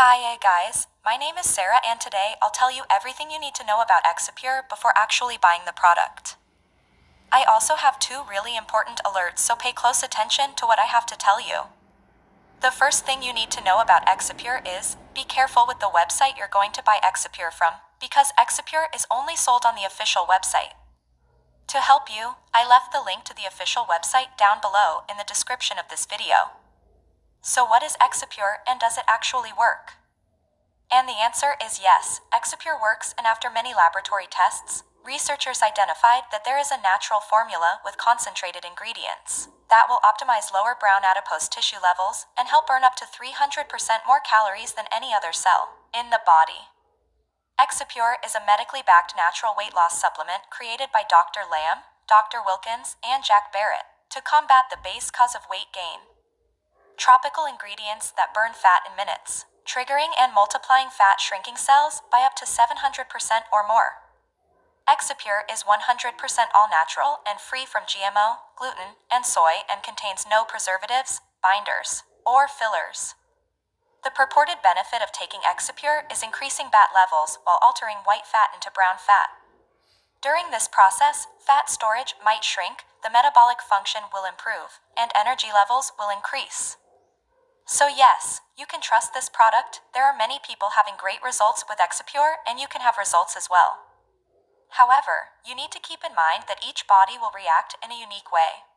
Hi guys, my name is Sarah and today I'll tell you everything you need to know about Exipure before actually buying the product. I also have two really important alerts, so pay close attention to what I have to tell you. The first thing you need to know about Exipure is, be careful with the website you're going to buy Exipure from, because Exipure is only sold on the official website. To help you, I left the link to the official website down below in the description of this video. So what is Exipure and does it actually work? And the answer is yes, Exipure works, and after many laboratory tests, researchers identified that there is a natural formula with concentrated ingredients that will optimize lower brown adipose tissue levels and help burn up to 300% more calories than any other cell in the body. Exipure is a medically backed natural weight loss supplement created by Dr. Lamb, Dr. Wilkins, and Jack Barrett to combat the base cause of weight gain. Tropical ingredients that burn fat in minutes, triggering and multiplying fat shrinking cells by up to 700% or more. Exipure is 100% all natural and free from GMO, gluten, and soy, and contains no preservatives, binders, or fillers. The purported benefit of taking Exipure is increasing BAT levels while altering white fat into brown fat. During this process, fat storage might shrink, the metabolic function will improve, and energy levels will increase. So yes, you can trust this product. There are many people having great results with Exipure, and you can have results as well. However, you need to keep in mind that each body will react in a unique way.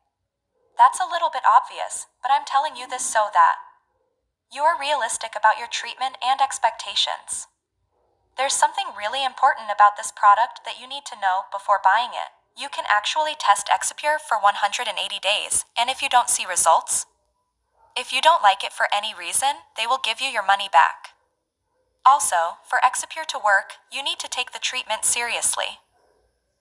That's a little bit obvious, but I'm telling you this so that you are realistic about your treatment and expectations. There's something really important about this product that you need to know before buying it. You can actually test Exipure for 180 days, and if you don't see results, if you don't like it for any reason, they will give you your money back. Also, for Exipure to work, you need to take the treatment seriously.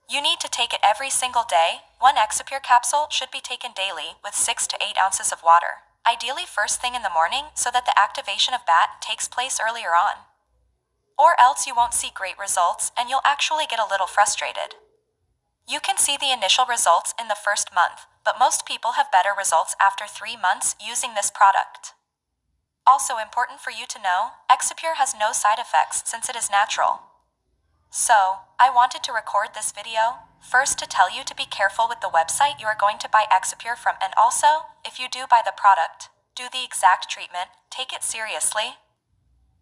You need to take it every single day. One Exipure capsule should be taken daily with 6 to 8 ounces of water, ideally first thing in the morning, so that the activation of BAT takes place earlier on. Or else you won't see great results and you'll actually get a little frustrated. You can see the initial results in the first month, but most people have better results after 3 months using this product. Also important for you to know, Exipure has no side effects since it is natural. So, I wanted to record this video, first to tell you to be careful with the website you are going to buy Exipure from, and also, if you do buy the product, do the exact treatment, take it seriously.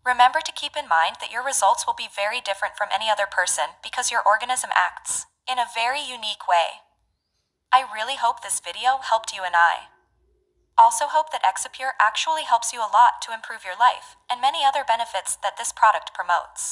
Remember to keep in mind that your results will be very different from any other person because your organism acts in a very unique way. I really hope this video helped you, and I also hope that Exipure actually helps you a lot to improve your life and many other benefits that this product promotes.